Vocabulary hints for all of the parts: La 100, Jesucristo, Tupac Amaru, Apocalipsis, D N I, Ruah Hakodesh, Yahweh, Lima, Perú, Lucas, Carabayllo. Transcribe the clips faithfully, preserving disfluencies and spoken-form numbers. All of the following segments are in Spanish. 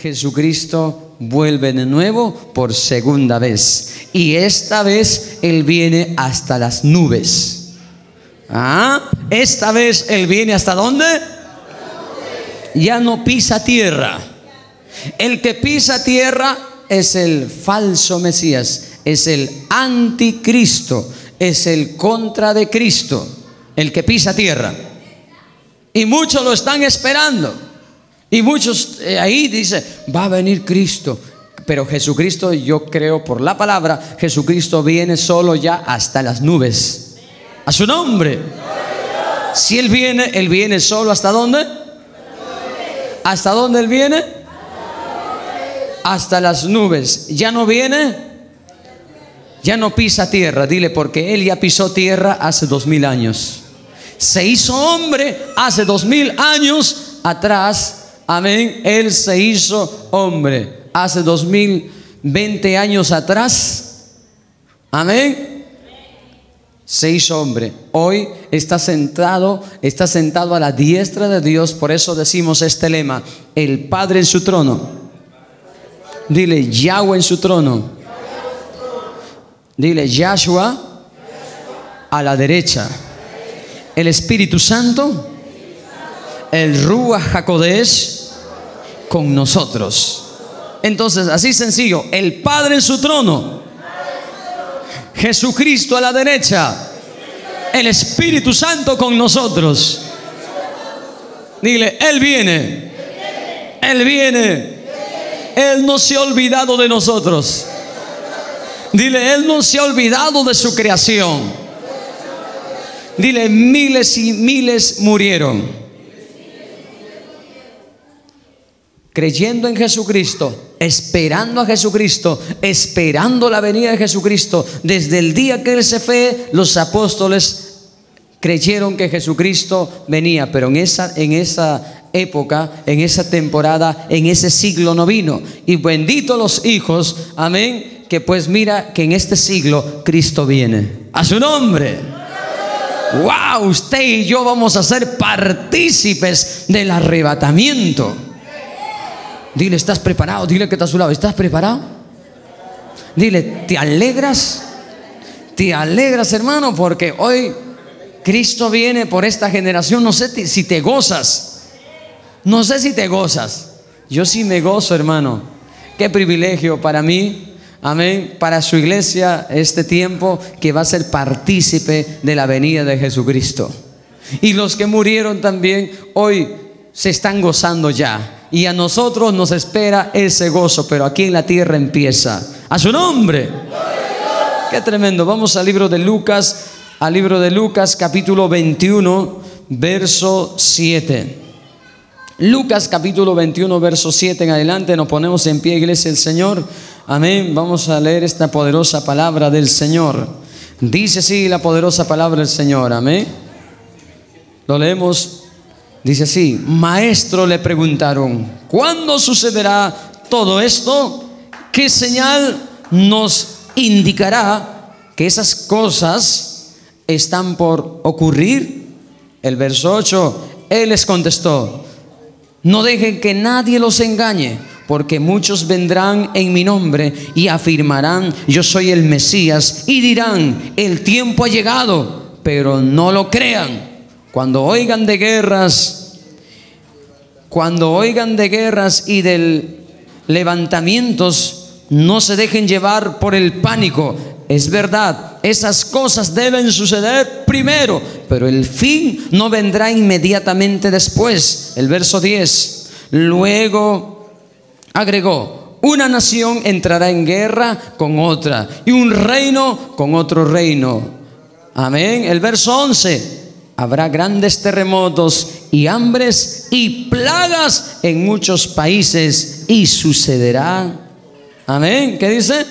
Jesucristo vuelve de nuevo por segunda vez. Y esta vez Él viene hasta las nubes. ¿Ah? Esta vez Él viene hasta ¿dónde? Ya no pisa tierra. El que pisa tierra es el falso Mesías, es el anticristo, es el contra de Cristo, el que pisa tierra. Y muchos lo están esperando. Y muchos eh, ahí dicen, va a venir Cristo. Pero Jesucristo, yo creo por la palabra, Jesucristo viene solo ya hasta las nubes. A su nombre. Si Él viene, Él viene solo ¿hasta dónde? ¿Hasta dónde Él viene? Hasta las nubes. ¿Ya no viene? Ya no pisa tierra. Dile, porque Él ya pisó tierra hace dos mil años. Se hizo hombre hace dos mil años atrás. Amén. Él se hizo hombre hace dos mil veinte años atrás. Amén. Se hizo hombre. Hoy está sentado, está sentado a la diestra de Dios. Por eso decimos este lema: el Padre en su trono. Dile, Yahweh en su trono. Dile, Yahshua a la derecha, el Espíritu Santo, el Ruah Hakodesh con nosotros. Entonces, así sencillo: el Padre en su trono, Jesucristo a la derecha, el Espíritu Santo con nosotros. Dile, Él viene, Él viene, Él no se ha olvidado de nosotros. Dile, Él no se ha olvidado de su creación. Dile, miles y miles murieron creyendo en Jesucristo, esperando a Jesucristo, esperando la venida de Jesucristo. Desde el día que Él se fue, los apóstoles creyeron que Jesucristo venía, pero en esa, en esa época, en esa temporada, en ese siglo no vino. Y benditos los hijos, amén, que pues mira que en este siglo Cristo viene. A su nombre. Wow, usted y yo vamos a ser partícipes del arrebatamiento. Dile, ¿estás preparado? Dile que está a su lado, ¿estás preparado? Dile, ¿te alegras? ¿Te alegras, hermano? Porque hoy Cristo viene por esta generación. No sé si te gozas. No sé si te gozas. Yo sí me gozo, hermano. Qué privilegio para mí. Amén. Para su iglesia, este tiempo que va a ser partícipe de la venida de Jesucristo. Y los que murieron también hoy se están gozando ya. Y a nosotros nos espera ese gozo, pero aquí en la tierra empieza. ¡A su nombre! ¡Qué tremendo! Vamos al libro de Lucas, al libro de Lucas, capítulo veintiuno, verso siete. Lucas capítulo veintiuno, verso siete en adelante. Nos ponemos en pie, iglesia del Señor. Amén. Vamos a leer esta poderosa palabra del Señor. Dice así la poderosa palabra del Señor. Amén. Lo leemos. Dice así: Maestro, le preguntaron, ¿cuándo sucederá todo esto? ¿Qué señal nos indicará que esas cosas están por ocurrir? El verso ocho. Él les contestó: no dejen que nadie los engañe, porque muchos vendrán en mi nombre y afirmarán, yo soy el Mesías, y dirán, el tiempo ha llegado, pero no lo crean. Cuando oigan de guerras, cuando oigan de guerras y de levantamientos, no se dejen llevar por el pánico. Es verdad, esas cosas deben suceder primero, pero el fin no vendrá inmediatamente después. El verso diez. Luego agregó: una nación entrará en guerra con otra, y un reino con otro reino. Amén. El verso once. Habrá grandes terremotos y hambres y plagas en muchos países, y sucederá. Amén. ¿Qué dice?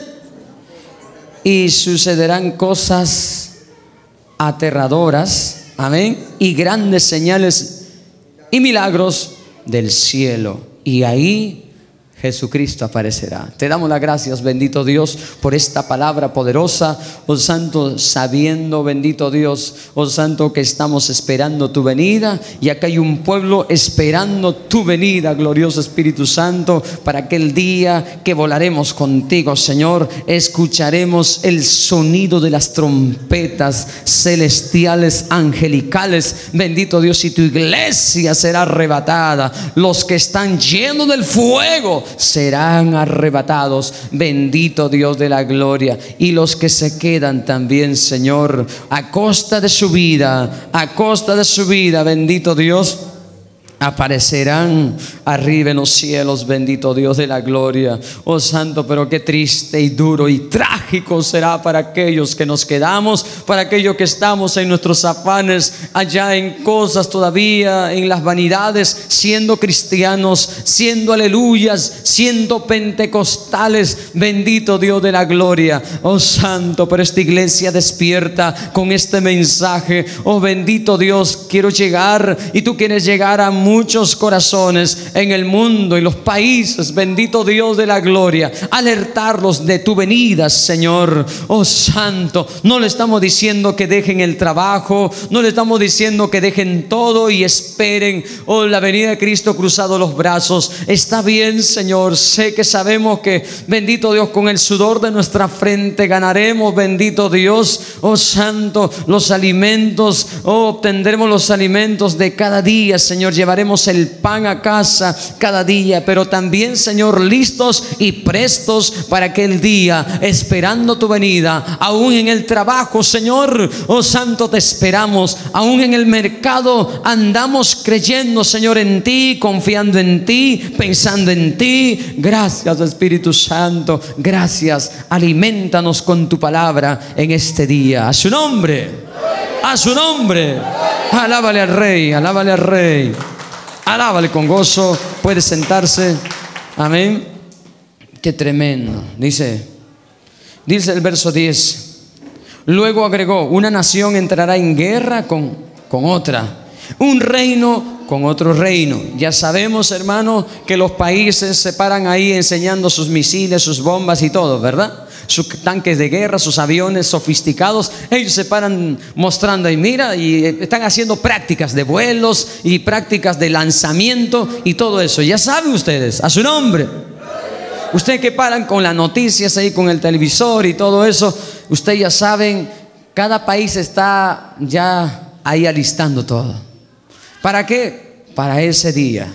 Y sucederán cosas aterradoras, amén, y grandes señales y milagros del cielo. Y ahí Jesucristo aparecerá. Te damos las gracias, bendito Dios, por esta palabra poderosa, oh Santo, sabiendo, bendito Dios, oh Santo, que estamos esperando tu venida, y acá hay un pueblo esperando tu venida, glorioso Espíritu Santo, para aquel día que volaremos contigo, Señor. Escucharemos el sonido de las trompetas celestiales, angelicales, bendito Dios, y tu iglesia será arrebatada. Los que están llenos del fuego serán arrebatados, bendito Dios de la gloria, y los que se quedan también, Señor, a costa de su vida, a costa de su vida, bendito Dios, aparecerán arriba en los cielos, bendito Dios de la gloria. Oh Santo, pero qué triste y duro y trágico será para aquellos que nos quedamos, para aquellos que estamos en nuestros afanes, allá en cosas todavía, en las vanidades, siendo cristianos, siendo aleluyas, siendo pentecostales, bendito Dios de la gloria. Oh Santo, pero esta iglesia despierta con este mensaje. Oh bendito Dios, quiero llegar, y tú quieres llegar a muchos corazones en el mundo y los países, bendito Dios de la gloria, alertarlos de tu venida, Señor. Oh Santo, no le estamos diciendo que dejen el trabajo, no le estamos diciendo que dejen todo y esperen, oh, la venida de Cristo cruzado los brazos. Está bien, Señor, sé que sabemos que, bendito Dios, con el sudor de nuestra frente ganaremos, bendito Dios, oh Santo, los alimentos, oh, obtendremos los alimentos de cada día, Señor. Llevaremos el pan a casa cada día, pero también, Señor, listos y prestos para aquel día, esperando tu venida, aún en el trabajo, Señor. Oh Santo, te esperamos, aún en el mercado andamos creyendo, Señor, en ti, confiando en ti, pensando en ti. Gracias, Espíritu Santo, gracias. Aliméntanos con tu palabra en este día. A su nombre, a su nombre. Alábale al Rey, alábale al Rey, alábale con gozo. Puede sentarse. Amén. Qué tremendo. Dice, dice el verso diez. Luego agregó: una nación entrará en guerra con, con otra, un reino con otro reino. Ya sabemos, hermano, que los países se paran ahí enseñando sus misiles, sus bombas y todo, ¿verdad? Sus tanques de guerra, sus aviones sofisticados. Ellos se paran mostrando y mira, y están haciendo prácticas de vuelos y prácticas de lanzamiento y todo eso. Ya saben ustedes, a su nombre. Ustedes que paran con las noticias ahí, con el televisor y todo eso, ustedes ya saben, cada país está ya ahí alistando todo. ¿Para qué? Para ese día.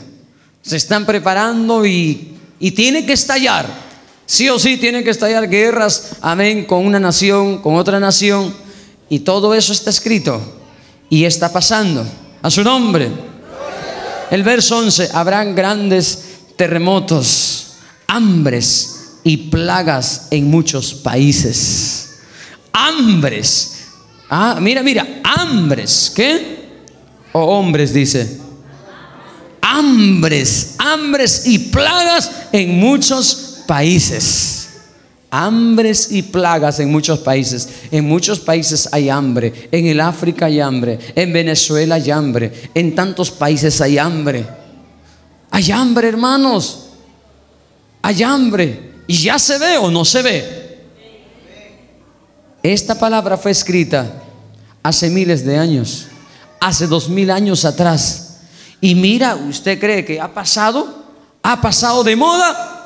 Se están preparando y, y tiene que estallar. Sí o sí tienen que estallar guerras, amén, con una nación, con otra nación. Y todo eso está escrito y está pasando. A su nombre. El verso once: habrán grandes terremotos, hambres y plagas en muchos países. Hambres. Ah, mira, mira, hambres. ¿Qué? O hombres, dice. Hambres, hambres y plagas en muchos países. Países, hambres y plagas en muchos países. En muchos países hay hambre. En el África hay hambre. En Venezuela hay hambre. En tantos países hay hambre. Hay hambre, hermanos. Hay hambre. ¿Y ya se ve o no se ve? Esta palabra fue escrita hace miles de años, hace dos mil años atrás. Y mira, ¿usted cree que ha pasado? ¿Ha pasado de moda?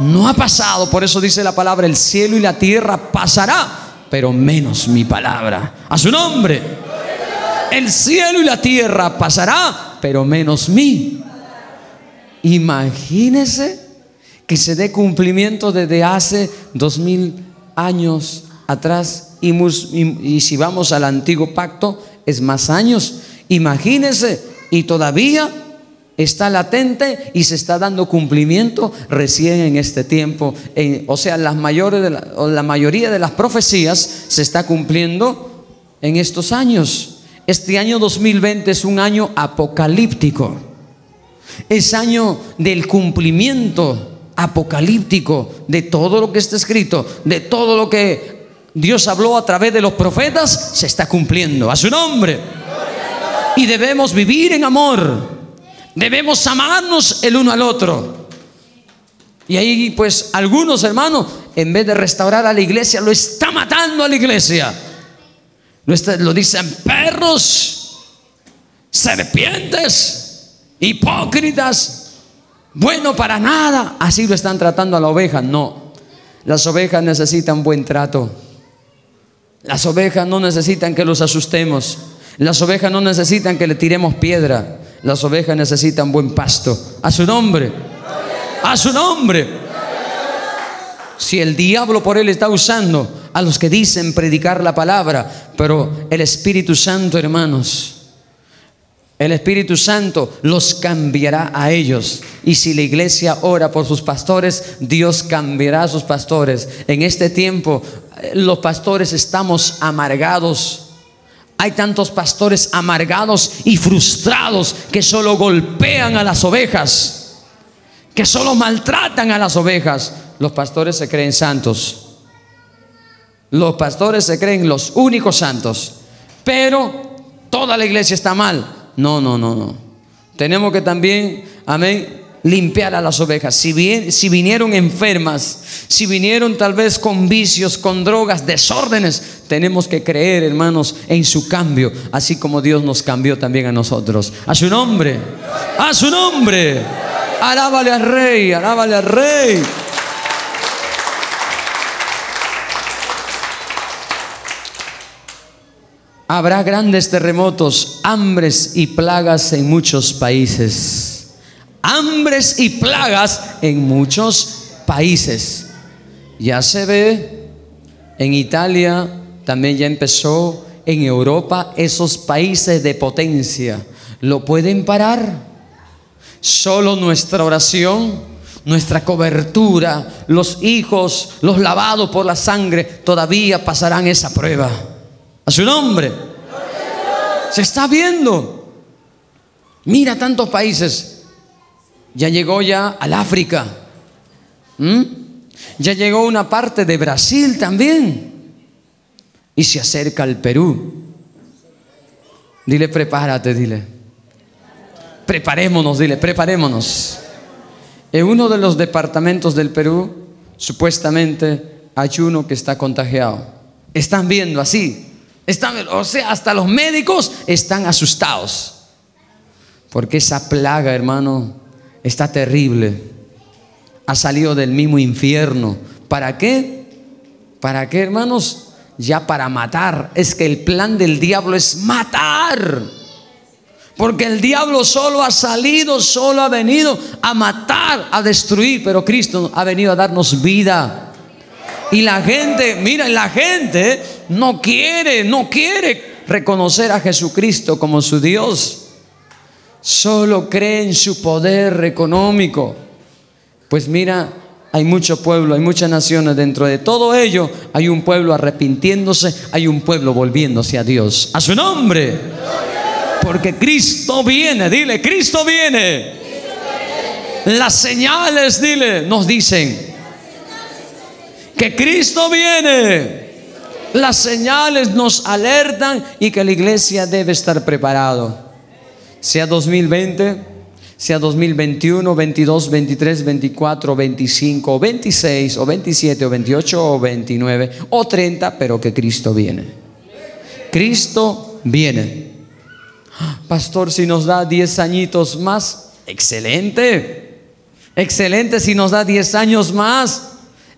No ha pasado. Por eso dice la palabra: el cielo y la tierra pasará, pero menos mi palabra. A su nombre. El cielo y la tierra pasará, pero menos mí. Imagínese que se dé cumplimiento desde hace dos mil años atrás. Y, y, y si vamos al antiguo pacto, es más años. Imagínese, y todavía está latente y se está dando cumplimiento recién en este tiempo. En, o sea, las mayores de la, o la mayoría de las profecías se está cumpliendo en estos años. Este año dos mil veinte es un año apocalíptico. Es año del cumplimiento apocalíptico de todo lo que está escrito, de todo lo que Dios habló a través de los profetas, se está cumpliendo. A su nombre. Y debemos vivir en amor. Debemos amarnos el uno al otro. Y ahí pues algunos hermanos, en vez de restaurar a la iglesia, lo está matando a la iglesia. Lo, está, lo dicen perros, serpientes, hipócritas, bueno para nada. Así lo están tratando a la oveja. No, las ovejas necesitan buen trato. Las ovejas no necesitan que los asustemos. Las ovejas no necesitan que le tiremos piedra. Las ovejas necesitan buen pasto. A su nombre. A su nombre. Si el diablo por él está usando a los que dicen predicar la palabra, pero el Espíritu Santo, hermanos, el Espíritu Santo los cambiará a ellos. Y si la iglesia ora por sus pastores, Dios cambiará a sus pastores. En este tiempo los pastores estamos amargados. Hay tantos pastores amargados y frustrados que solo golpean a las ovejas, que solo maltratan a las ovejas. Los pastores se creen santos. Los pastores se creen los únicos santos. Pero toda la iglesia está mal. No, no, no, no. Tenemos que también, amén, limpiar a las ovejas. Si, bien, si vinieron enfermas, si vinieron tal vez con vicios, con drogas, desórdenes, tenemos que creer, hermanos, en su cambio, así como Dios nos cambió también a nosotros. A su nombre. A su nombre. Alábale al Rey, alábale al Rey. Habrá grandes terremotos, hambres y plagas en muchos países. Hambres y plagas en muchos países. Ya se ve en Italia, también ya empezó en Europa, esos países de potencia. ¿Lo pueden parar? Solo nuestra oración, nuestra cobertura, los hijos, los lavados por la sangre, todavía pasarán esa prueba. A su nombre. Se está viendo. Mira tantos países. Ya llegó ya al África. ¿Mm? Ya llegó una parte de Brasil también. Y se acerca al Perú. Dile, prepárate, dile. Preparémonos, dile, preparémonos. En uno de los departamentos del Perú, supuestamente, hay uno que está contagiado. Están viendo así. Están, o sea, hasta los médicos están asustados. Porque esa plaga, hermano, está terrible. Ha salido del mismo infierno. ¿Para qué? ¿Para qué, hermanos? Ya para matar. Es que el plan del diablo es matar. Porque el diablo solo ha salido, solo ha venido a matar, a destruir. Pero Cristo ha venido a darnos vida. Y la gente, mira, la gente no quiere, no quiere reconocer a Jesucristo como su Dios. Solo cree en su poder económico. Pues mira, hay mucho pueblo, hay muchas naciones. Dentro de todo ello hay un pueblo arrepintiéndose, hay un pueblo volviéndose a Dios. A su nombre. Porque Cristo viene, dile, Cristo viene. Las señales, dile, nos dicen que Cristo viene. Las señales nos alertan y que la iglesia debe estar preparado. Sea dos mil veinte, sea dos mil veintiuno, veintidós, veintitrés, veinticuatro, veinticinco, veintiséis, o veintisiete, o veintiocho, o veintinueve, o treinta, pero que Cristo viene. Cristo viene. Pastor, si nos da diez añitos más, excelente. Excelente, si nos da diez años más,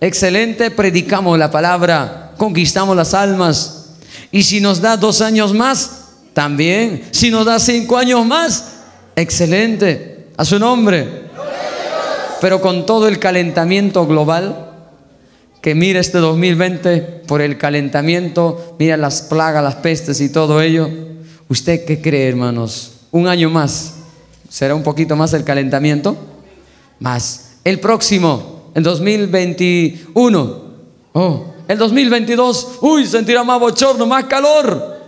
excelente, predicamos la palabra, conquistamos las almas. Y si nos da dos años más, también. Si nos da cinco años más, excelente. A su nombre. Pero con todo el calentamiento global, que mira este dos mil veinte, por el calentamiento, mira las plagas, las pestes y todo ello. ¿Usted qué cree, hermanos? Un año más. ¿Será un poquito más el calentamiento? Más. El próximo, el dos mil veintiuno. Oh, el dos mil veintidós. Uy, sentirá más bochorno, más calor.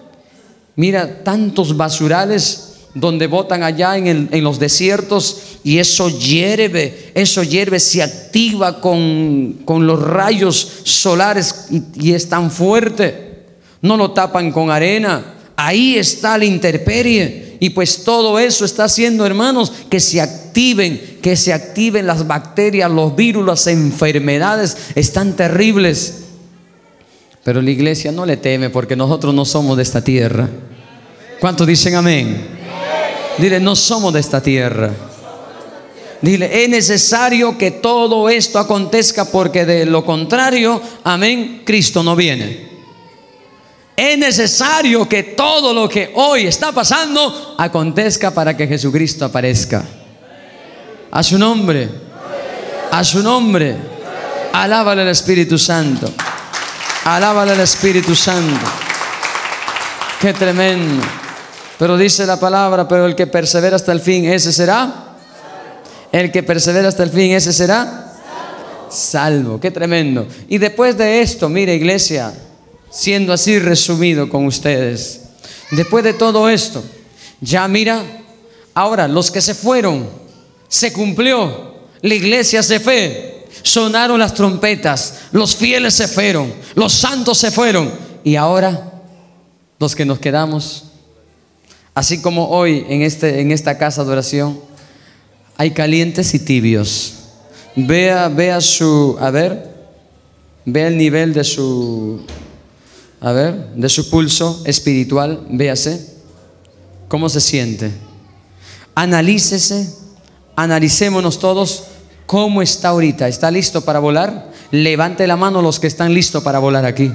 Mira, tantos basurales donde botan allá en, el, en los desiertos. Y eso hierve, eso hierve, se activa con, con los rayos solares y, y es tan fuerte. No lo tapan con arena. Ahí está la intemperie. Y pues todo eso está haciendo, hermanos, que se active activen, que se activen las bacterias, los virus, las enfermedades están terribles. Pero la iglesia no le teme, porque nosotros no somos de esta tierra. ¿Cuántos dicen amén? Dile, no somos de esta tierra. Dile, es necesario que todo esto acontezca, porque de lo contrario, amén, Cristo no viene. Es necesario que todo lo que hoy está pasando acontezca para que Jesucristo aparezca. A su nombre, a su nombre, alábale al Espíritu Santo. Alábale al Espíritu Santo. Qué tremendo. Pero dice la palabra, pero el que persevera hasta el fin, ese será. El que persevera hasta el fin, ese será salvo. Salvo. Qué tremendo. Y después de esto, mire, iglesia, siendo así resumido con ustedes, después de todo esto, ya mira, ahora los que se fueron, se cumplió, la iglesia se fue. Sonaron las trompetas, los fieles se fueron, los santos se fueron. Y ahora los que nos quedamos, así como hoy en, este, en esta casa de oración, hay calientes y tibios. Vea, vea su, a ver, vea el nivel de su, a ver, de su pulso espiritual. Véase cómo se siente. Analícese, analicémonos todos. ¿Cómo está ahorita? ¿Está listo para volar? Levante la mano los que están listos para volar aquí.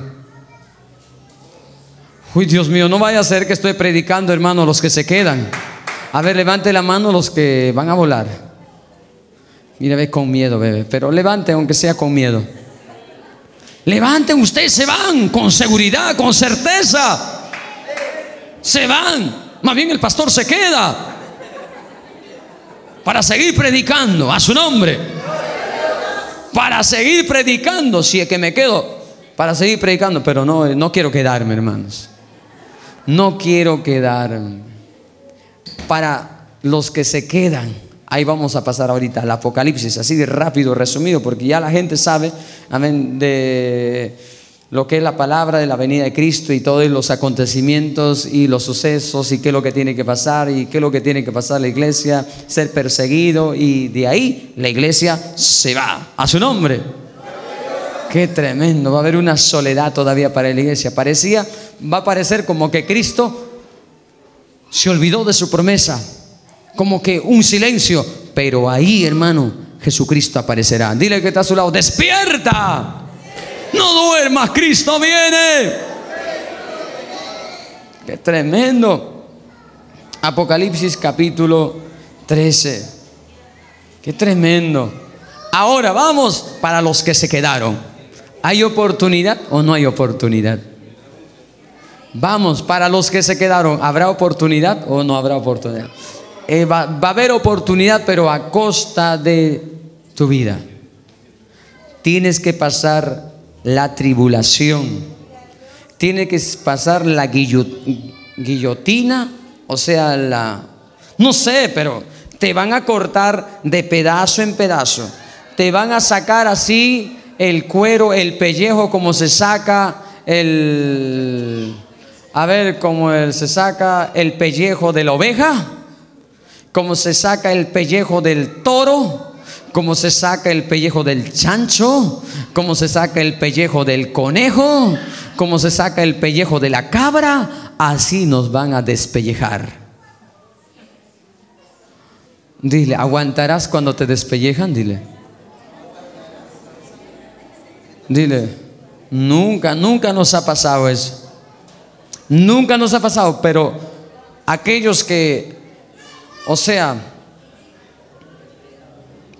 Uy, Dios mío, no vaya a ser que estoy predicando, hermano, los que se quedan. A ver, levante la mano los que van a volar. Mira, ve con miedo, bebé, pero levante aunque sea con miedo. Levanten, ustedes se van con seguridad, con certeza. Se van. Más bien el pastor se queda para seguir predicando a su nombre, para seguir predicando, si es que me quedo, para seguir predicando. Pero no, no quiero quedarme, hermanos, no quiero quedarme. Para los que se quedan, ahí vamos a pasar ahorita al Apocalipsis, así de rápido, resumido, porque ya la gente sabe, amén, de lo que es la palabra de la venida de Cristo y todos los acontecimientos y los sucesos y qué es lo que tiene que pasar y qué es lo que tiene que pasar la iglesia, ser perseguido, y de ahí la iglesia se va. A su nombre. Qué tremendo. Va a haber una soledad todavía para la iglesia. Parecía, va a parecer como que Cristo se olvidó de su promesa, como que un silencio. Pero ahí, hermano, Jesucristo aparecerá. Dile que está a su lado, despierta, no duermas, Cristo viene. Qué tremendo. Apocalipsis capítulo trece. Qué tremendo. Ahora vamos para los que se quedaron. ¿Hay oportunidad o no hay oportunidad? Vamos para los que se quedaron. ¿Habrá oportunidad o no habrá oportunidad? Eh, va, va a haber oportunidad, pero a costa de tu vida. Tienes que pasar la tribulación, tiene que pasar la guillotina, o sea, la, no sé, pero te van a cortar de pedazo en pedazo, te van a sacar así el cuero, el pellejo, como se saca el, a ver, como el, se saca el pellejo de la oveja, como se saca el pellejo del toro, como se saca el pellejo del chancho, como se saca el pellejo del conejo, como se saca el pellejo de la cabra. Así nos van a despellejar. Dile, ¿aguantarás cuando te despellejan? Dile, dile, nunca, nunca nos ha pasado eso, nunca nos ha pasado. Pero aquellos que, o sea,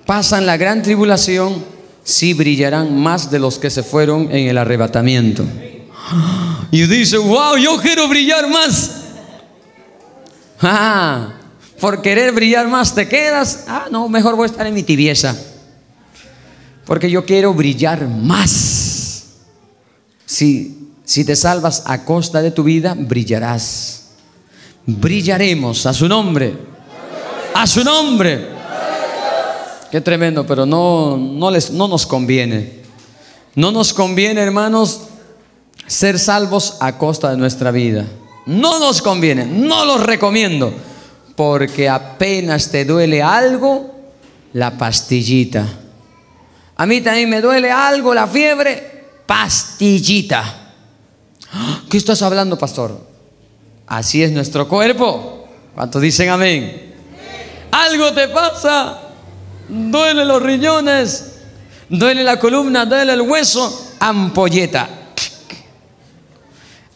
pasan la gran tribulación, sí brillarán más de los que se fueron en el arrebatamiento. Y dice, wow, yo quiero brillar más. Ah, por querer brillar más te quedas. Ah, no, mejor voy a estar en mi tibieza, porque yo quiero brillar más. Si, si te salvas a costa de tu vida, brillarás. Brillaremos a su nombre. A su nombre. Qué tremendo. Pero no, no, les, no nos conviene. No nos conviene, hermanos, ser salvos a costa de nuestra vida. No nos conviene, no los recomiendo. porque apenas te duele algo, la pastillita. A mí también me duele algo, la fiebre, pastillita. ¿Qué estás hablando, pastor? Así es nuestro cuerpo. ¿Cuántos dicen amén? Sí. Algo te pasa, duele los riñones, duele la columna, duele el hueso, ampolleta.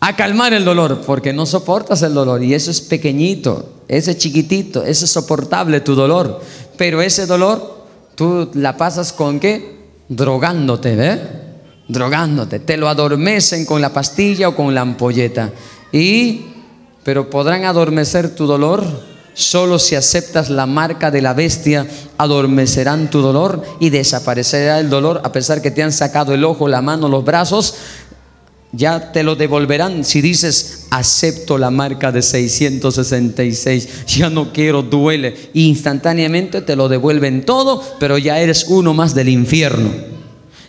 A calmar el dolor, porque no soportas el dolor. Y eso es pequeñito, ese es chiquitito, ese es soportable tu dolor. Pero ese dolor tú la pasas con ¿qué? Drogándote, ¿ves? Drogándote, te lo adormecen con la pastilla o con la ampolleta. Y, pero podrán adormecer tu dolor solo si aceptas la marca de la bestia. Adormecerán tu dolor y desaparecerá el dolor, a pesar que te han sacado el ojo, la mano, los brazos. Ya te lo devolverán si dices: acepto la marca de seiscientos sesenta y seis, ya no quiero, duele. Instantáneamente te lo devuelven todo, pero ya eres uno más del infierno.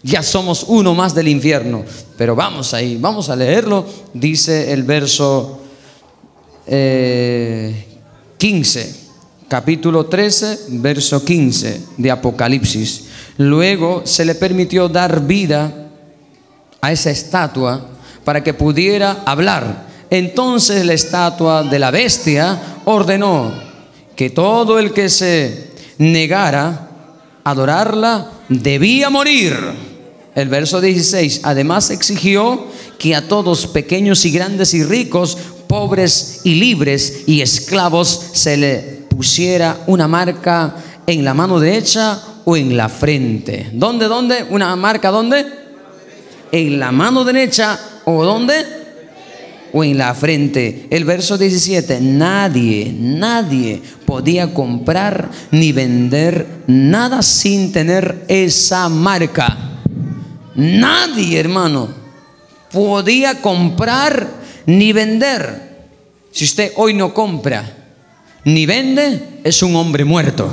Ya somos uno más del infierno. Pero vamos ahí, vamos a leerlo. Dice el verso eh, quince, capítulo trece, verso quince de Apocalipsis. Luego se le permitió dar vida a esa estatua para que pudiera hablar. Entonces la estatua de la bestia ordenó que todo el que se negara a adorarla debía morir. El verso dieciséis, además exigió que a todos, pequeños y grandes y ricos, pobres y libres y esclavos, se le pusiera una marca en la mano derecha o en la frente. ¿Dónde, dónde? ¿Una marca dónde? En la mano derecha o ¿dónde? O en la frente. El verso diecisiete, nadie, nadie podía comprar ni vender nada sin tener esa marca. Nadie, hermano, podía comprar ni vender. Si usted hoy no compra ni vende, es un hombre muerto.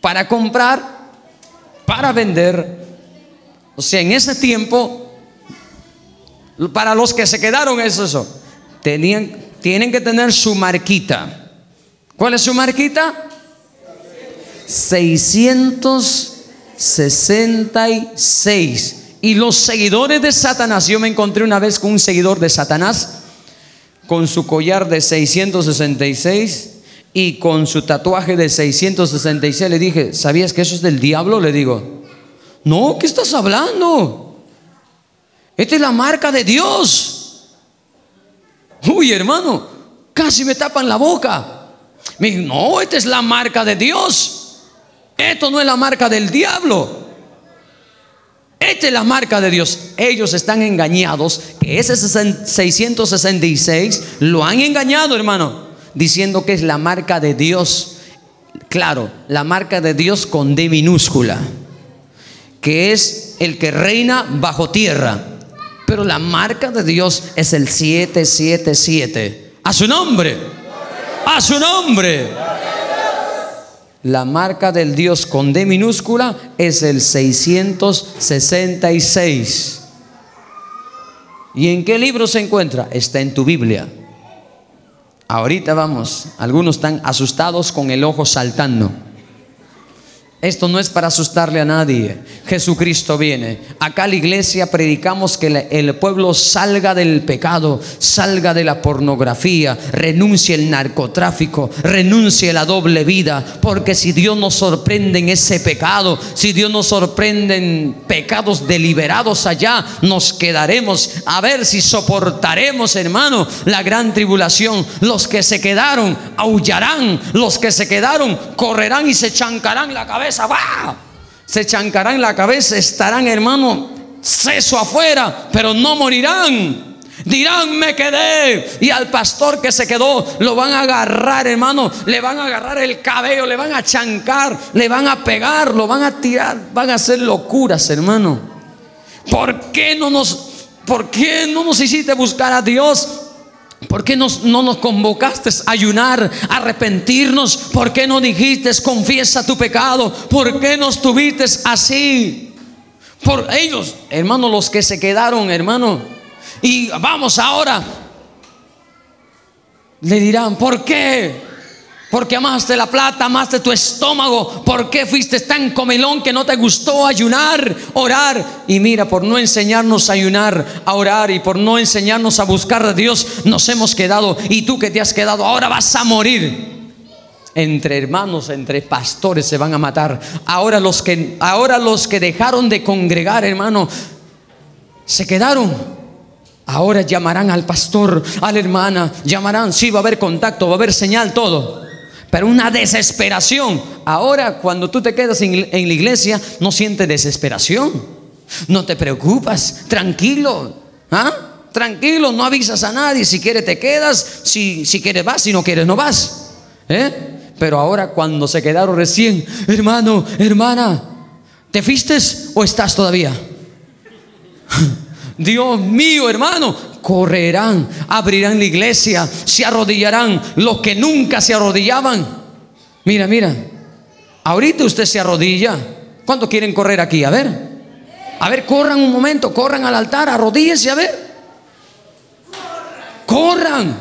Para comprar, para vender. O sea, en ese tiempo, para los que se quedaron es eso. Tenían, tienen que tener su marquita. ¿Cuál es su marquita? seiscientos sesenta y seis. Y los seguidores de Satanás, yo me encontré una vez con un seguidor de Satanás con su collar de seiscientos sesenta y seis y con su tatuaje de seiscientos sesenta y seis. Le dije: ¿sabías que eso es del diablo? Le digo. No, ¿qué estás hablando? Esta es la marca de Dios. Uy, hermano, casi me tapan la boca. Me dijo: no, esta es la marca de Dios. Esto no es la marca del diablo. Esta es la marca de Dios. Ellos están engañados, que ese seiscientos sesenta y seis lo han engañado, hermano, diciendo que es la marca de Dios. Claro, la marca de Dios con D minúscula, que es el que reina bajo tierra. Pero la marca de Dios es el siete siete siete. A su nombre, a su nombre. La marca del Dios con D minúscula es el seiscientos sesenta y seis. ¿Y en qué libro se encuentra? Está en tu Biblia. Ahorita vamos. Algunos están asustados con el ojo saltando. Esto no es para asustarle a nadie. Jesucristo viene. Acá la iglesia predicamos que el pueblo salga del pecado, salga de la pornografía, renuncie el narcotráfico, renuncie la doble vida. Porque si Dios nos sorprende en ese pecado, si Dios nos sorprende en pecados deliberados allá, nos quedaremos a ver si soportaremos, hermano, la gran tribulación. Los que se quedaron aullarán, los que se quedaron correrán y se chancarán la cabeza. ¡Bah! Se chancarán la cabeza, estarán, hermano, seso afuera, pero no morirán. Dirán: me quedé. Y al pastor que se quedó lo van a agarrar, hermano, le van a agarrar el cabello, le van a chancar, le van a pegar, lo van a tirar, van a hacer locuras, hermano. ¿Por qué no nos, por qué no nos hiciste buscar a Dios? ¿Por qué nos, no nos convocaste a ayunar, a arrepentirnos? ¿Por qué no dijiste: confiesa tu pecado? ¿Por qué nos tuviste así? Por ellos, hermano, los que se quedaron, hermano. Y vamos ahora. le dirán: ¿por qué? Porque amaste la plata, amaste tu estómago. ¿Por qué fuiste tan comelón que no te gustó ayunar, orar? Y mira, por no enseñarnos a ayunar, a orar, y por no enseñarnos a buscar a Dios, nos hemos quedado. Y tú que te has quedado, ahora vas a morir. Entre hermanos, entre pastores se van a matar. Ahora los que, ahora los que dejaron de congregar, hermano, se quedaron. Ahora llamarán al pastor, a la hermana, llamarán. Sí, va a haber contacto, va a haber señal, todo. Pero una desesperación. Ahora cuando tú te quedas en, en la iglesia, no sientes desesperación, no te preocupas, tranquilo, ¿ah? Tranquilo, no avisas a nadie. Si quieres te quedas, si, si quieres vas, si no quieres no vas, ¿eh? Pero ahora cuando se quedaron recién, hermano, hermana, ¿te fuistes o estás todavía? Dios mío, hermano, correrán, abrirán la iglesia, se arrodillarán los que nunca se arrodillaban. Mira, mira, ahorita usted se arrodilla. ¿Cuántos quieren correr aquí? A ver, a ver, corran un momento, corran al altar, arrodíllense, a ver. Corran.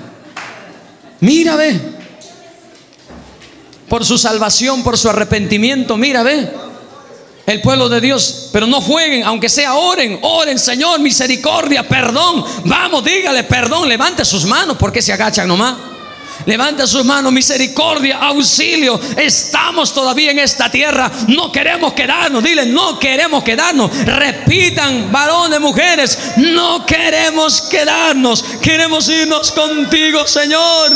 Mira, ve. Por su salvación, por su arrepentimiento, mira, ve. El pueblo de Dios, pero no jueguen, aunque sea oren, oren: Señor, misericordia, perdón. Vamos, dígale perdón, levante sus manos. ¿Por qué se agachan nomás? Levante sus manos: misericordia, auxilio. Estamos todavía en esta tierra, no queremos quedarnos. Dile: no queremos quedarnos. Repitan, varones, mujeres: no queremos quedarnos, queremos irnos contigo, Señor.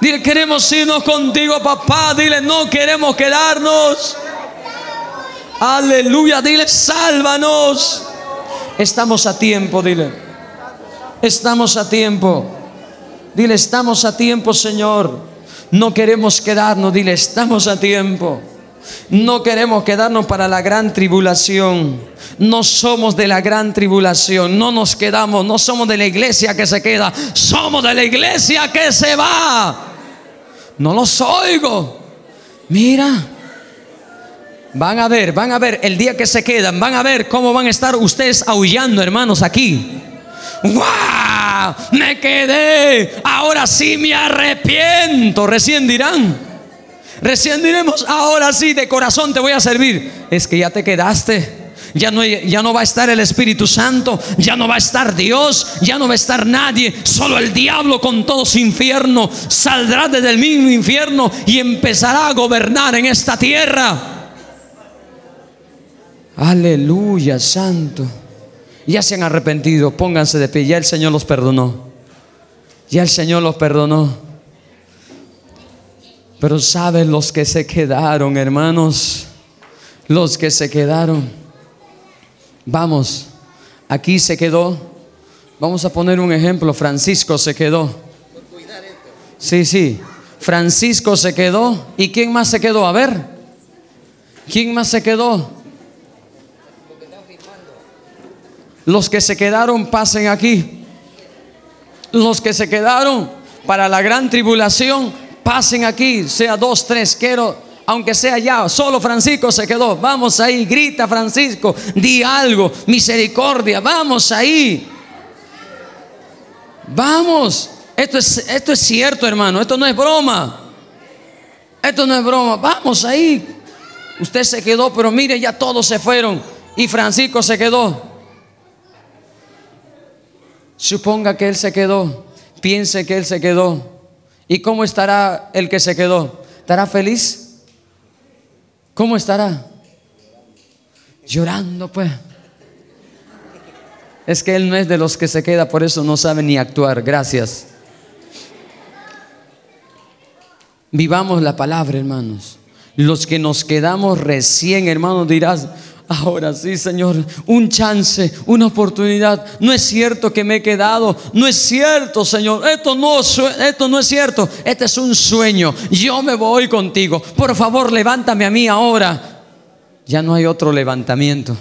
Dile: queremos irnos contigo, papá. Dile: no queremos quedarnos. Aleluya, dile: sálvanos. Estamos a tiempo, dile. Estamos a tiempo. Dile: estamos a tiempo, Señor. No queremos quedarnos. Dile: estamos a tiempo. No queremos quedarnos para la gran tribulación. No somos de la gran tribulación. No nos quedamos. No somos de la iglesia que se queda. Somos de la iglesia que se va. No los oigo. Mira. Van a ver, van a ver el día que se quedan. Van a ver cómo van a estar ustedes aullando, hermanos, aquí. ¡Guau! Me quedé. Ahora sí me arrepiento. Recién dirán. Recién diremos: ahora sí, de corazón te voy a servir. Es que ya te quedaste. Ya no, ya no va a estar el Espíritu Santo. Ya no va a estar Dios. Ya no va a estar nadie. Solo el diablo con todo su infierno. Saldrá desde el mismo infierno y empezará a gobernar en esta tierra. Aleluya, santo. Ya se han arrepentido, pónganse de pie. Ya el Señor los perdonó. Ya el Señor los perdonó. Pero saben los que se quedaron, hermanos, los que se quedaron. Vamos, aquí se quedó. Vamos a poner un ejemplo. Francisco se quedó. Sí, sí, Francisco se quedó. ¿Y quién más se quedó? A ver, ¿quién más se quedó? Los que se quedaron, pasen aquí. Los que se quedaron para la gran tribulación, pasen aquí. Sea dos, tres, quiero, aunque sea ya. Solo Francisco se quedó. Vamos ahí, grita: Francisco, di algo, misericordia. Vamos ahí. Vamos. Esto es, esto es cierto, hermano. Esto no es broma. Esto no es broma. Vamos ahí. Usted se quedó, pero mire, ya todos se fueron y Francisco se quedó. Suponga que él se quedó, piense que él se quedó. ¿Y cómo estará el que se quedó? ¿Estará feliz? ¿Cómo estará? Llorando, pues. Es que él no es de los que se queda, por eso no sabe ni actuar. Gracias. Vivamos la palabra, hermanos. Los que nos quedamos recién, hermanos, dirás: ahora sí, Señor, un chance, una oportunidad. No es cierto que me he quedado. No es cierto, Señor. Esto no, esto no es cierto. Este es un sueño. Yo me voy contigo. Por favor, levántame a mí ahora. Ya no hay otro levantamiento.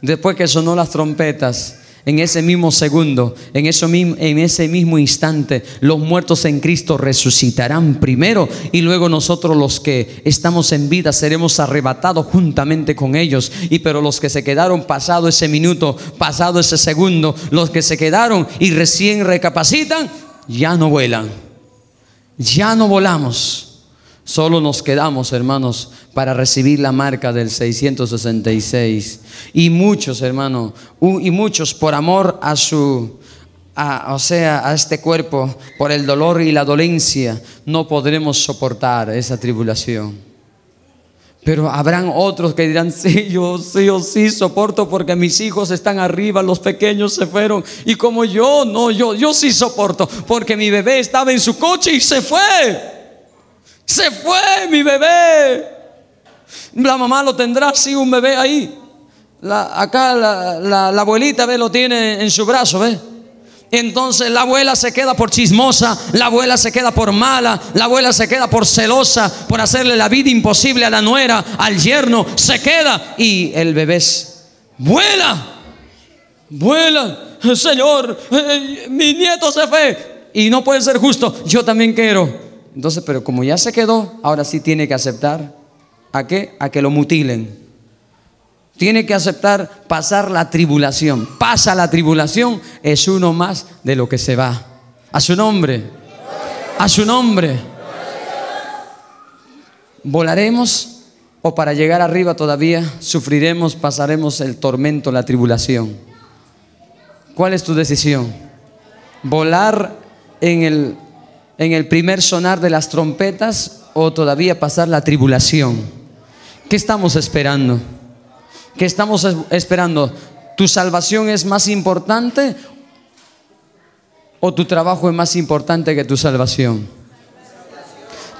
Después que sonó las trompetas, en ese mismo segundo, en, eso mismo, en ese mismo instante, los muertos en Cristo resucitarán primero, y luego nosotros, los que estamos en vida, seremos arrebatados juntamente con ellos. Y pero los que se quedaron, pasado ese minuto, pasado ese segundo, los que se quedaron y recién recapacitan, ya no vuelan, ya no volamos, solo nos quedamos, hermanos, para recibir la marca del seiscientos sesenta y seis. Y muchos, hermanos, y muchos por amor a su, a, o sea, a este cuerpo, por el dolor y la dolencia, no podremos soportar esa tribulación. Pero habrán otros que dirán, sí, yo sí, yo sí soporto porque mis hijos están arriba, los pequeños se fueron. Y como yo, no, yo, yo sí soporto porque mi bebé estaba en su coche y se fue. Se fue mi bebé. La mamá lo tendrá, sí, un bebé ahí. La, acá la, la, la abuelita, ve, lo tiene en su brazo, ve. Entonces la abuela se queda por chismosa, la abuela se queda por mala, la abuela se queda por celosa, por hacerle la vida imposible a la nuera, al yerno, se queda. Y el bebé vuela, vuela. Señor, eh, mi nieto se fue y no puede ser justo, yo también quiero. Entonces, pero como ya se quedó, ahora sí tiene que aceptar. ¿A qué? A que lo mutilen. Tiene que aceptar pasar la tribulación. Pasa la tribulación, es uno más de lo que se va. A su nombre, a su nombre. Volaremos, o para llegar arriba todavía sufriremos, pasaremos el tormento, la tribulación. ¿Cuál es tu decisión? ¿Volar en el, en el primer sonar de las trompetas, o todavía pasar la tribulación? ¿Qué estamos esperando? ¿Qué estamos esperando? ¿Tu salvación es más importante o tu trabajo es más importante que tu salvación?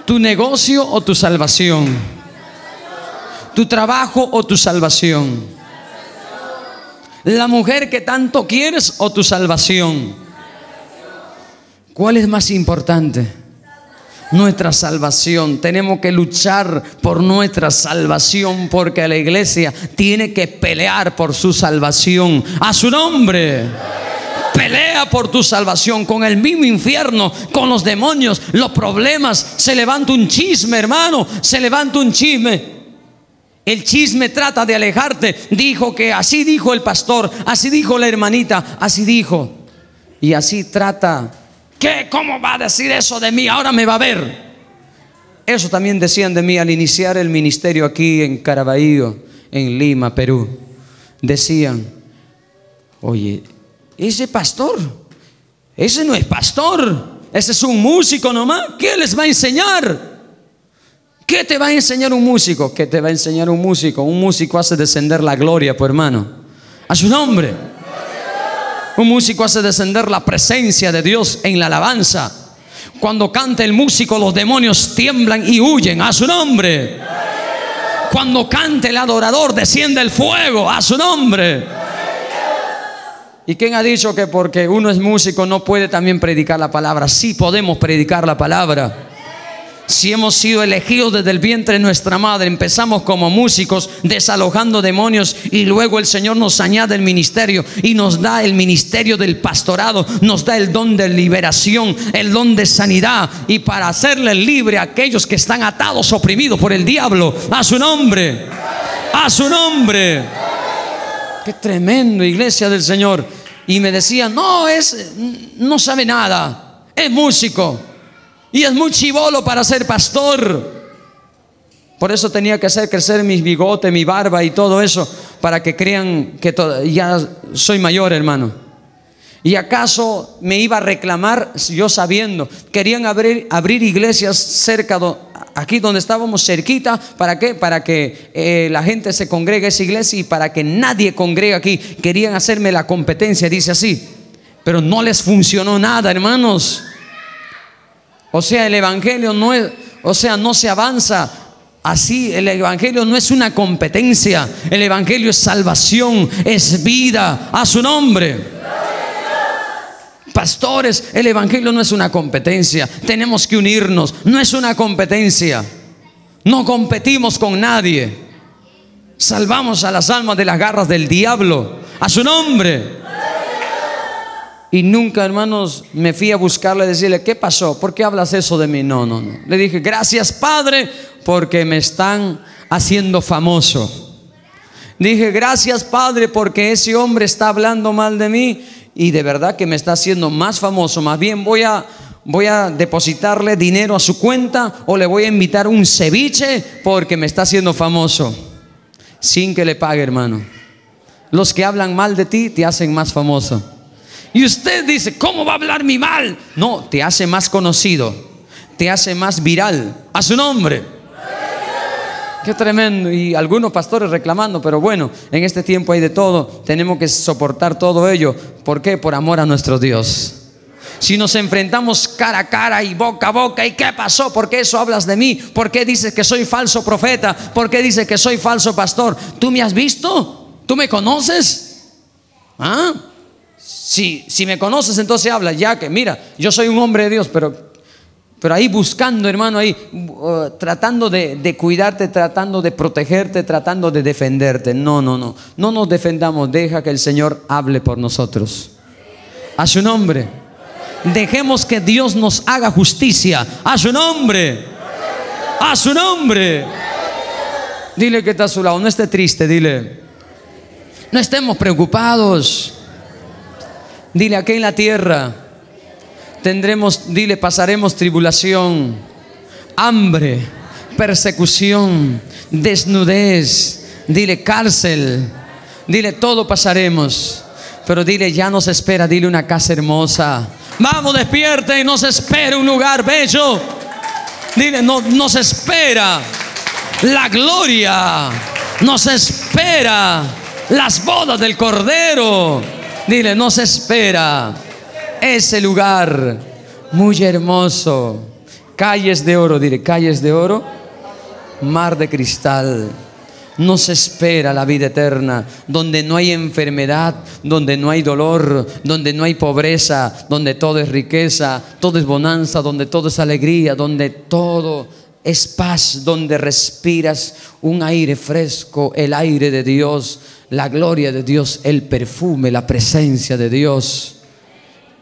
¿Tu negocio o tu salvación? ¿Tu trabajo o tu salvación? ¿La mujer que tanto quieres o tu salvación? ¿Cuál es más importante? Nuestra salvación. Tenemos que luchar por nuestra salvación, porque la iglesia tiene que pelear por su salvación. A su nombre. Pelea por tu salvación con el mismo infierno, con los demonios, los problemas. Se levanta un chisme, hermano, se levanta un chisme. El chisme trata de alejarte. Dijo que así dijo el pastor, así dijo la hermanita, así dijo. Y así trata. ¿Qué? ¿Cómo va a decir eso de mí? Ahora me va a ver. Eso también decían de mí al iniciar el ministerio aquí en Carabayllo, en Lima, Perú. Decían, oye, ese pastor, ese no es pastor, ese es un músico nomás. ¿Qué les va a enseñar? ¿Qué te va a enseñar un músico? ¿Qué te va a enseñar un músico? Un músico hace descender la gloria, pues, hermano. A su nombre. Un músico hace descender la presencia de Dios en la alabanza. Cuando canta el músico, los demonios tiemblan y huyen. A su nombre. Cuando canta el adorador, desciende el fuego. A su nombre. ¿Y quién ha dicho que porque uno es músico no puede también predicar la palabra? Sí podemos predicar la palabra. Si hemos sido elegidos desde el vientre de nuestra madre, empezamos como músicos desalojando demonios, y luego el Señor nos añade el ministerio y nos da el ministerio del pastorado, nos da el don de liberación, el don de sanidad, y para hacerle libre a aquellos que están atados, oprimidos por el diablo. A su nombre, a su nombre. Qué tremendo, iglesia del Señor. Y me decía, no, es, no sabe nada, es músico. Y es muy chibolo para ser pastor. Por eso tenía que hacer crecer mis bigotes, mi barba y todo eso, para que crean que ya soy mayor, hermano. ¿Y acaso me iba a reclamar yo sabiendo? Querían abrir, abrir iglesias cerca, do, aquí donde estábamos, cerquita. ¿Para qué? Para que eh, la gente se congregue a esa iglesia y para que nadie congregue aquí. Querían hacerme la competencia, dice así. Pero no les funcionó nada, hermanos. O sea, el evangelio no es, o sea, no se avanza así. El evangelio no es una competencia. El evangelio es salvación, es vida. A su nombre. Pastores, el evangelio no es una competencia. Tenemos que unirnos. No es una competencia. No competimos con nadie. Salvamos a las almas de las garras del diablo. A su nombre. Y nunca, hermanos, me fui a buscarle, a decirle, ¿qué pasó? ¿Por qué hablas eso de mí? No, no, no. Le dije, gracias, Padre, porque me están haciendo famoso. Dije, gracias, Padre, porque ese hombre está hablando mal de mí y de verdad que me está haciendo más famoso. Más bien voy a... voy a depositarle dinero a su cuenta o le voy a invitar un ceviche porque me está haciendo famoso, sin que le pague, hermano. Los que hablan mal de ti te hacen más famoso. Y usted dice, ¿cómo va a hablar mi mal? No, te hace más conocido, te hace más viral. A su nombre. Qué tremendo. Y algunos pastores reclamando, pero bueno, en este tiempo hay de todo. Tenemos que soportar todo ello. ¿Por qué? Por amor a nuestro Dios. Si nos enfrentamos cara a cara y boca a boca, ¿y qué pasó? ¿Por qué eso hablas de mí? ¿Por qué dices que soy falso profeta? ¿Por qué dices que soy falso pastor? ¿Tú me has visto? ¿Tú me conoces? ¿Ah? Si, si me conoces, entonces habla. Ya que mira, yo soy un hombre de Dios, pero, pero ahí buscando, hermano, ahí uh, tratando de, de cuidarte, tratando de protegerte, tratando de defenderte. No, no, no, no nos defendamos. Deja que el Señor hable por nosotros. A su nombre. Dejemos que Dios nos haga justicia. A su nombre. A su nombre. Dile que está a su lado, no esté triste, dile. No estemos preocupados. Dile, aquí en la tierra tendremos, dile, pasaremos tribulación, hambre, persecución, desnudez, dile, cárcel, dile, todo pasaremos. Pero dile, ya nos espera, dile, una casa hermosa. Vamos, despierte, nos espera un lugar bello. Dile, no, nos espera la gloria, nos espera las bodas del Cordero. Dile, nos espera ese lugar muy hermoso. Calles de oro, dile, calles de oro, mar de cristal. Nos espera la vida eterna, donde no hay enfermedad, donde no hay dolor, donde no hay pobreza, donde todo es riqueza, todo es bonanza, donde todo es alegría, donde todo es paz, donde respiras un aire fresco, el aire de Dios, la gloria de Dios, el perfume, la presencia de Dios.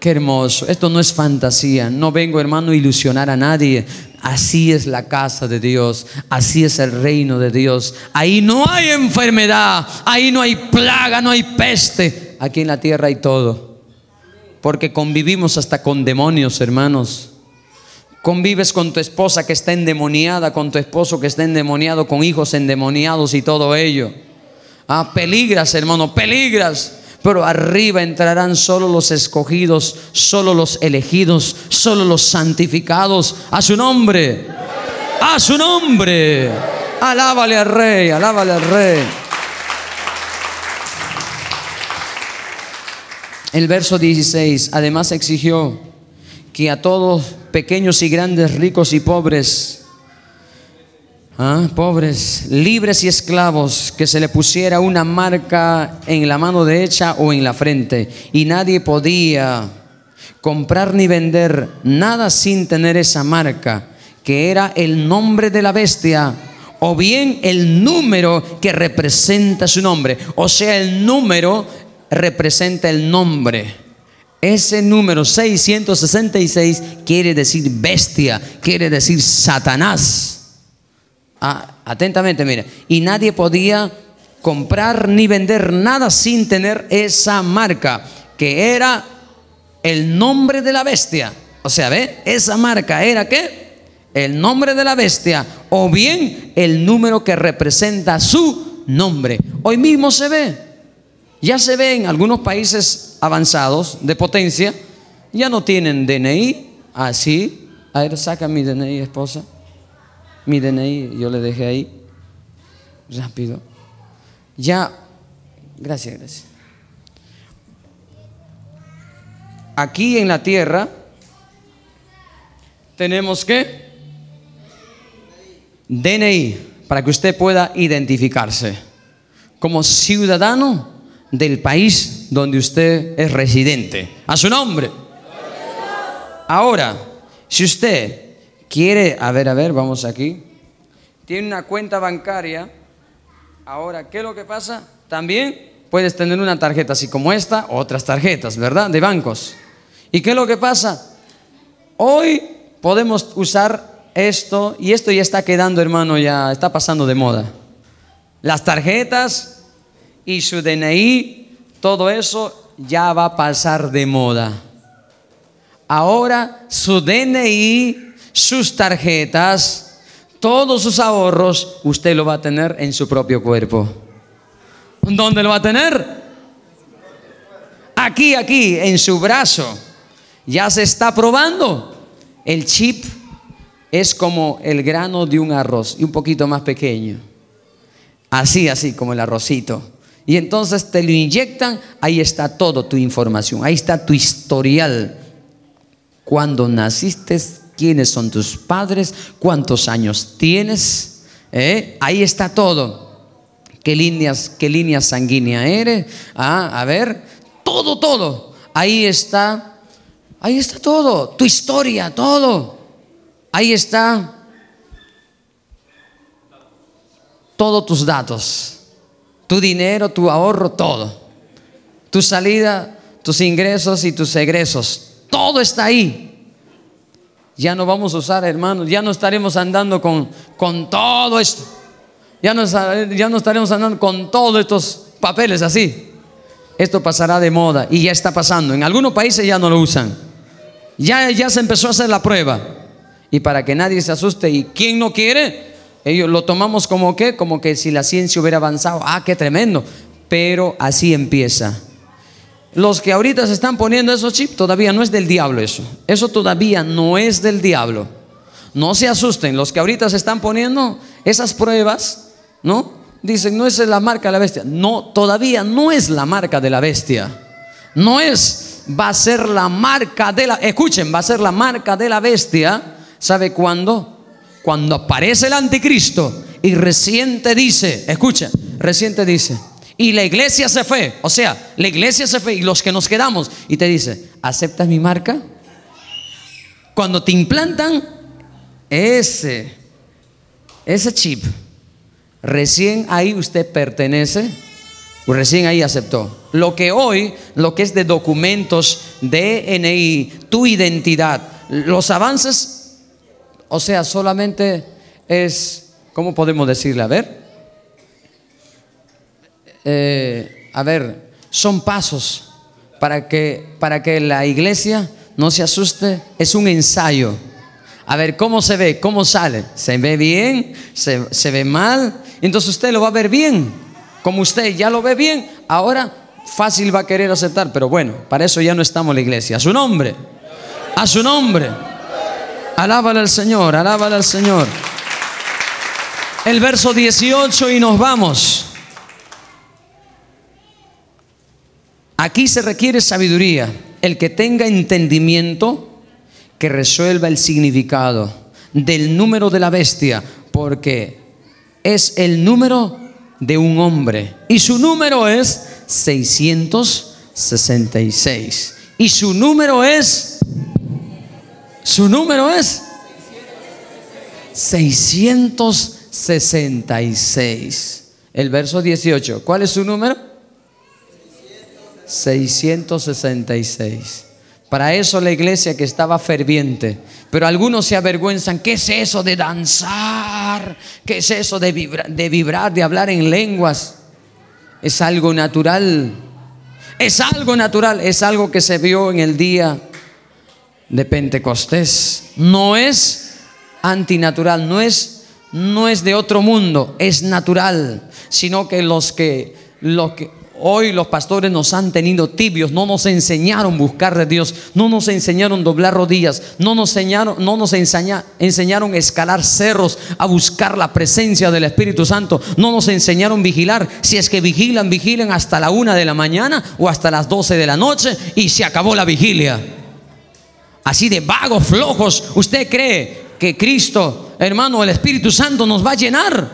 Qué hermoso. Esto no es fantasía. No vengo, hermano, a ilusionar a nadie. Así es la casa de Dios, así es el reino de Dios. Ahí no hay enfermedad, ahí no hay plaga, no hay peste. Aquí en la tierra hay todo, porque convivimos hasta con demonios, hermanos. Convives con tu esposa que está endemoniada, con tu esposo que está endemoniado, con hijos endemoniados y todo ello. Ah, peligras, hermano, peligras. Pero arriba entrarán solo los escogidos, solo los elegidos, solo los santificados. A su nombre. A su nombre. Alábale al Rey, alábale al Rey. El verso dieciséis. Además exigió que a todos, pequeños y grandes, ricos y pobres, Ah, pobres, libres y esclavos, que se le pusiera una marca en la mano derecha o en la frente, y nadie podía comprar ni vender nada sin tener esa marca, que era el nombre de la bestia o bien el número que representa su nombre. O sea, el número representa el nombre. Ese número seiscientos sesenta y seis quiere decir bestia, quiere decir Satanás. Ah, atentamente, mira. Y nadie podía comprar ni vender nada sin tener esa marca, que era el nombre de la bestia. O sea, ¿ve? Esa marca era ¿qué? El nombre de la bestia o bien el número que representa su nombre. Hoy mismo se ve. Ya se ve en algunos países avanzados de potencia. Ya no tienen D N I. Así, ah, a ver, saca mi D N I, esposa. Mi D N I, yo le dejé ahí. Rápido. Ya. Gracias, gracias. Aquí en la tierra tenemos ¿qué? D N I, para que usted pueda identificarse como ciudadano del país donde usted es residente. A su nombre. Ahora, si usted quiere, a ver, a ver, vamos aquí. Tiene una cuenta bancaria. Ahora, ¿qué es lo que pasa? También puedes tener una tarjeta así como esta, otras tarjetas, ¿verdad? De bancos. ¿Y qué es lo que pasa? Hoy podemos usar esto, y esto ya está quedando, hermano, ya está pasando de moda. Las tarjetas y su D N I, todo eso ya va a pasar de moda. Ahora su D N I, sus tarjetas, todos sus ahorros, usted lo va a tener en su propio cuerpo. ¿Dónde lo va a tener? Aquí, aquí, en su brazo. Ya se está probando. El chip es como el grano de un arroz y un poquito más pequeño. Así, así, como el arrocito. Y entonces te lo inyectan, ahí está toda tu información, ahí está tu historial. Cuando naciste, quiénes son tus padres, cuántos años tienes, ¿Eh? ahí está todo. ¿Qué líneas, qué línea sanguínea eres? Ah, a ver, todo, todo. Ahí está, ahí está todo, tu historia, todo. Ahí está todos tus datos, tu dinero, tu ahorro, todo. Tu salida, tus ingresos y tus egresos. Todo está ahí. Ya no vamos a usar, hermanos, ya no estaremos andando con, con todo esto. Ya no, ya no estaremos andando con todos estos papeles así. Esto pasará de moda y ya está pasando. En algunos países ya no lo usan. Ya, ya se empezó a hacer la prueba. Y para que nadie se asuste, y quien no quiere... Ellos lo tomamos como que, como que si la ciencia hubiera avanzado. Ah, qué tremendo. Pero así empieza. Los que ahorita se están poniendo esos chips, todavía no es del diablo eso. Eso todavía no es del diablo. No se asusten. Los que ahorita se están poniendo esas pruebas, ¿no? Dicen, no, esa es la marca de la bestia. No, todavía no es la marca de la bestia. No es. Va a ser la marca de la... Escuchen, va a ser la marca de la bestia. ¿Sabe cuándo? Cuando aparece el anticristo y recién te dice, escucha, recién te dice, y la iglesia se fue, o sea, la iglesia se fue y los que nos quedamos, y te dice, ¿aceptas mi marca? Cuando te implantan ese, ese chip, recién ahí usted pertenece, recién ahí aceptó. Lo que hoy, lo que es de documentos, D N I, tu identidad, los avances. O sea, solamente es, ¿cómo podemos decirle? A ver, eh, a ver, son pasos para que, para que la iglesia no se asuste. Es un ensayo. A ver, ¿cómo se ve? ¿Cómo sale? ¿Se ve bien? ¿Se, se ve mal? Entonces usted lo va a ver bien. Como usted ya lo ve bien, ahora fácil va a querer aceptar. Pero bueno, para eso ya no estamos en la iglesia. A su nombre, a su nombre. Alábale al Señor, alábale al Señor. El verso dieciocho y nos vamos. Aquí se requiere sabiduría. El que tenga entendimiento, que resuelva el significado del número de la bestia, porque es el número de un hombre. Y su número es seiscientos sesenta y seis. Y su número es... Su número es seiscientos sesenta y seis. El verso dieciocho. ¿Cuál es su número? seiscientos sesenta y seis. Para eso la iglesia que estaba ferviente. Pero algunos se avergüenzan. ¿Qué es eso de danzar? ¿Qué es eso de vibrar, de vibrar, de hablar en lenguas? Es algo natural. Es algo natural. Es algo que se vio en el día de Pentecostés. No es antinatural, no es, no es de otro mundo, es natural. Sino que los que, los que hoy los pastores nos han tenido tibios, no nos enseñaron buscar de Dios, no nos enseñaron doblar rodillas, no nos enseñaron, no nos enseña, enseñaron a escalar cerros, a buscar la presencia del Espíritu Santo, no nos enseñaron vigilar. Si es que vigilan, vigilan hasta la una de la mañana o hasta las doce de la noche y se acabó la vigilia. Así de vagos, flojos. ¿Usted cree que Cristo, hermano, el Espíritu Santo nos va a llenar?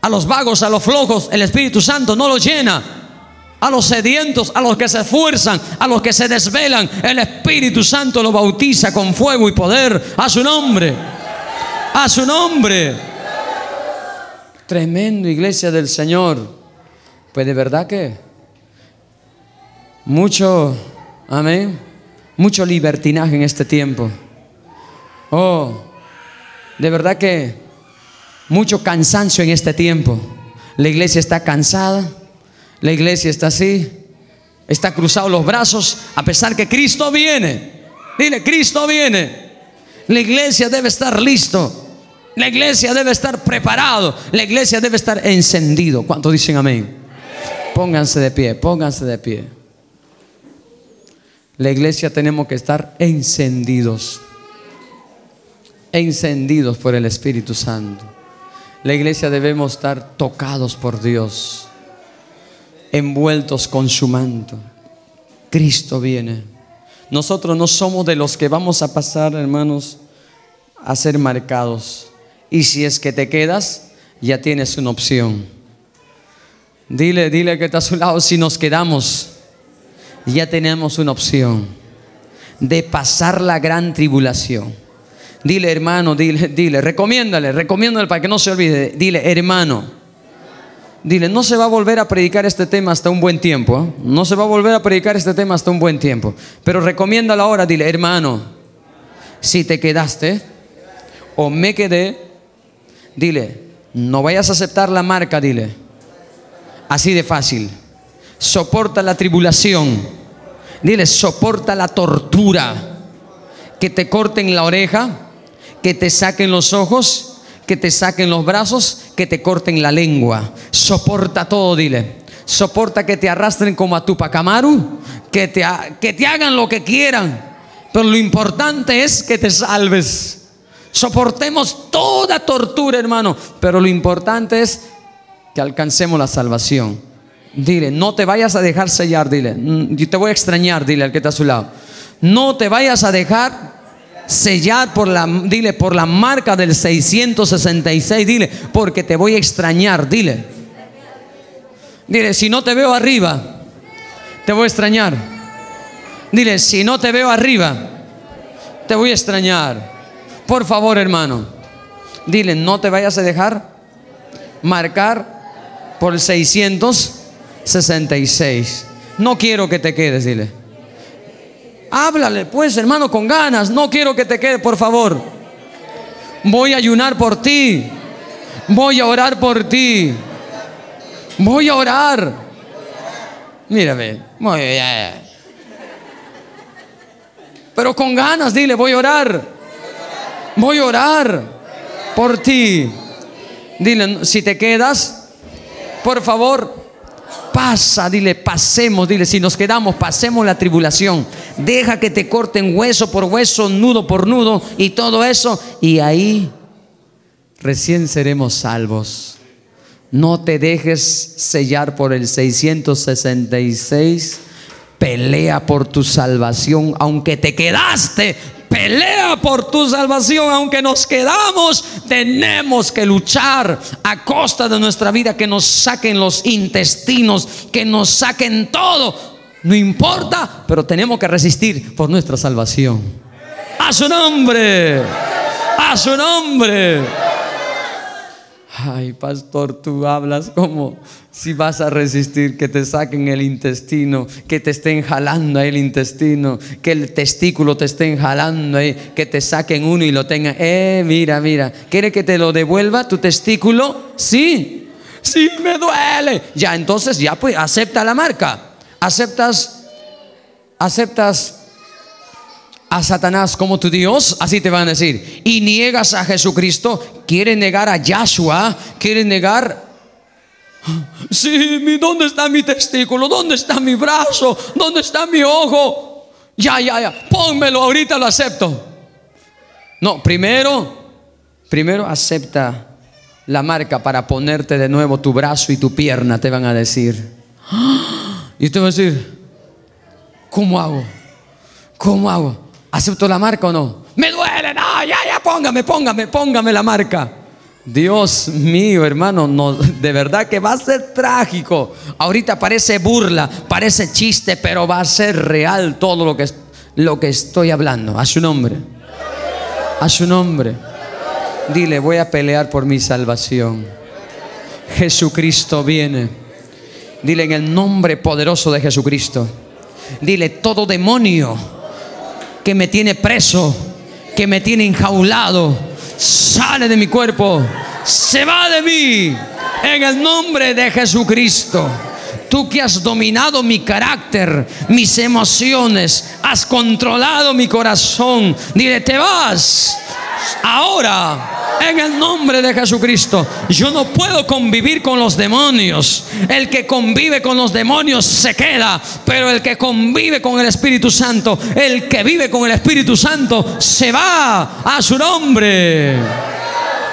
A los vagos, a los flojos, el Espíritu Santo no los llena. A los sedientos, a los que se esfuerzan, a los que se desvelan, el Espíritu Santo los bautiza con fuego y poder. A su nombre, a su nombre. Tremendo, iglesia del Señor. Pues de verdad que mucho, amén. Mucho libertinaje en este tiempo. Oh, de verdad que mucho cansancio en este tiempo. La iglesia está cansada. La iglesia está así. Está cruzado los brazos. A pesar que Cristo viene. Dile, Cristo viene. La iglesia debe estar listo. La iglesia debe estar preparado. La iglesia debe estar encendido. ¿Cuántos dicen amén? Pónganse de pie, pónganse de pie. La iglesia tenemos que estar encendidos. Encendidos por el Espíritu Santo. La iglesia debemos estar tocados por Dios, envueltos con su manto. Cristo viene. Nosotros no somos de los que vamos a pasar, hermanos, a ser marcados. Y si es que te quedas, ya tienes una opción. Dile, dile que está a su lado, si nos quedamos, ya tenemos una opción de pasar la gran tribulación. Dile, hermano, dile, dile, recomiéndale, recomiéndale para que no se olvide. Dile, hermano. Dile, no se va a volver a predicar este tema hasta un buen tiempo, ¿eh? No se va a volver a predicar este tema hasta un buen tiempo. Pero recomiéndalo ahora, dile, hermano, si te quedaste o me quedé, dile, no vayas a aceptar la marca, dile. Así de fácil. Soporta la tribulación. Dile, soporta la tortura. Que te corten la oreja, que te saquen los ojos, que te saquen los brazos, que te corten la lengua. Soporta todo, dile. Soporta que te arrastren como a Tupac Amaru, que te, que te hagan lo que quieran, pero lo importante es que te salves. Soportemos toda tortura, hermano, pero lo importante es que alcancemos la salvación. Dile, no te vayas a dejar sellar, dile. Yo te voy a extrañar, dile al que está a su lado. No te vayas a dejar sellar por la, dile, por la marca del seiscientos sesenta y seis, dile, porque te voy a extrañar, dile. Dile, si no te veo arriba, te voy a extrañar. Dile, si no te veo arriba, te voy a extrañar. Por favor, hermano, dile, no te vayas a dejar marcar por el seiscientos sesenta y seis. No quiero que te quedes, dile. Háblale pues, hermano, con ganas. No quiero que te quede, por favor. Voy a ayunar por ti. Voy a orar por ti. Voy a orar. Mírame. Voy a... Pero con ganas, dile, voy a orar. Voy a orar por ti. Dile, si te quedas, por favor, pasa, dile, pasemos, dile, si nos quedamos, pasemos la tribulación. Deja que te corten hueso por hueso, nudo por nudo y todo eso, y ahí recién seremos salvos. No te dejes sellar por el seiscientos sesenta y seis. Pelea por tu salvación, aunque te quedaste. Pelea por tu salvación, aunque nos quedamos. Tenemos que luchar a costa de nuestra vida, que nos saquen los intestinos, que nos saquen todo. No importa, pero tenemos que resistir por nuestra salvación. A su nombre, a su nombre. Ay, pastor, tú hablas como si vas a resistir, que te saquen el intestino, que te estén jalando ahí el intestino, que el testículo te estén jalando ahí, que te saquen uno y lo tengan. Eh, mira, mira, ¿quiere que te lo devuelva tu testículo? Sí, sí, me duele. Ya, entonces, ya pues, acepta la marca. Aceptas, aceptas a Satanás como tu Dios, así te van a decir. Y niegas a Jesucristo. Quieres negar a Yahshua. Quieres negar. Sí, ¿dónde está mi testículo? ¿Dónde está mi brazo? ¿Dónde está mi ojo? Ya, ya, ya, pónmelo, ahorita lo acepto. No, primero Primero acepta la marca para ponerte de nuevo tu brazo y tu pierna, te van a decir. Y te van a decir, ¿cómo hago? ¿Cómo hago? ¿Acepto la marca o no? Me duele, no, ya, ya, póngame, póngame, póngame la marca. Dios mío, hermano, no, de verdad que va a ser trágico. Ahorita parece burla, parece chiste, pero va a ser real todo lo que, lo que estoy hablando. A su nombre, a su nombre. Dile, voy a pelear por mi salvación. Jesucristo viene. Dile, en el nombre poderoso de Jesucristo. Dile, todo demonio que me tiene preso, que me tiene enjaulado, sale de mi cuerpo, se va de mí, en el nombre de Jesucristo. Tú que has dominado mi carácter, mis emociones, has controlado mi corazón. Dile, te vas ahora en el nombre de Jesucristo. Yo no puedo convivir con los demonios. El que convive con los demonios se queda, pero el que convive con el Espíritu Santo, el que vive con el Espíritu Santo, se va a su nombre.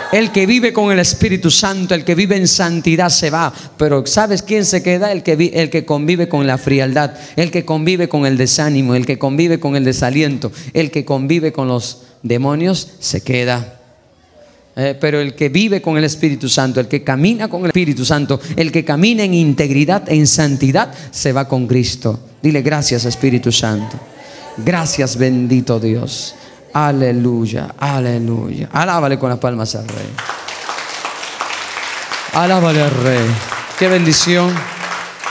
El que vive con el Espíritu Santo, el que vive en santidad, se va. Pero ¿sabes quién se queda? El que, vi, el que convive con la frialdad, el que convive con el desánimo, el que convive con el desaliento, el que convive con los demonios, se queda. Eh, pero el que vive con el Espíritu Santo, el que camina con el Espíritu Santo, el que camina en integridad, en santidad, se va con Cristo. Dile gracias, Espíritu Santo. Gracias, bendito Dios. Aleluya, aleluya. Alábale con las palmas al Rey. Alábale al Rey. Qué bendición.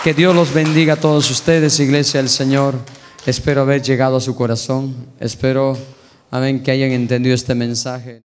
Que Dios los bendiga a todos ustedes, iglesia del Señor. Espero haber llegado a su corazón. Espero, amén, que hayan entendido este mensaje.